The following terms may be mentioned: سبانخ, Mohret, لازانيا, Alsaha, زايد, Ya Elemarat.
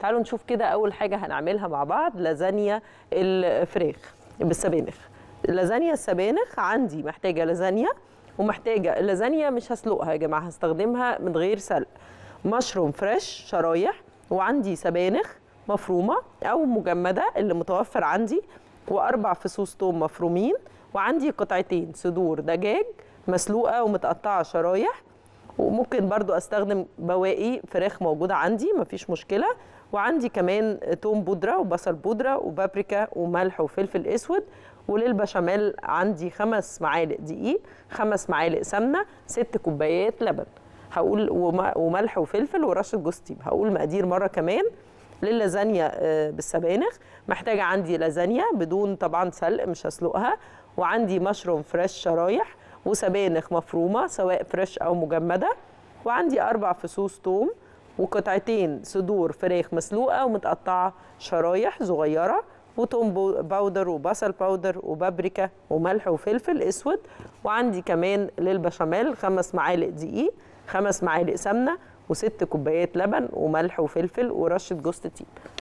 تعالوا نشوف كده. اول حاجه هنعملها مع بعض لازانيا الفراخ بالسبانخ. لازانيا السبانخ عندي محتاجه لازانيا، ومحتاجه لازانيا مش هسلقها يا جماعه، هستخدمها من غير سلق، مشروم فريش شرايح، وعندي سبانخ مفرومه او مجمده اللي متوفر عندي، واربع فصوص ثوم مفرومين، وعندي قطعتين صدور دجاج مسلوقه ومتقطعه شرايح، وممكن برضو استخدم بواقي فراخ موجوده عندي مفيش مشكله، وعندي كمان توم بودره وبصل بودره وبابريكا وملح وفلفل اسود. وللبشاميل عندي 5 معالق دقيق، 5 معالق سمنه، 6 كوبايات لبن هقول، وملح وفلفل ورشه جوز طيب. هقول مقادير مره كمان للازانيا بالسبانخ. محتاجه عندي لازانيا بدون طبعا سلق مش هسلقها، وعندي مشروم فريش شرايح، وسبانخ مفرومه سواء فريش او مجمده، وعندي 4 فصوص ثوم، وقطعتين صدور فراخ مسلوقه ومتقطعه شرايح صغيره، وتوم باودر وبصل باودر وبابريكا وملح وفلفل اسود. وعندي كمان للبشاميل 5 معالق دقيق، 5 معالق سمنه، و6 كوبايات لبن وملح وفلفل ورشه جوز الطيب.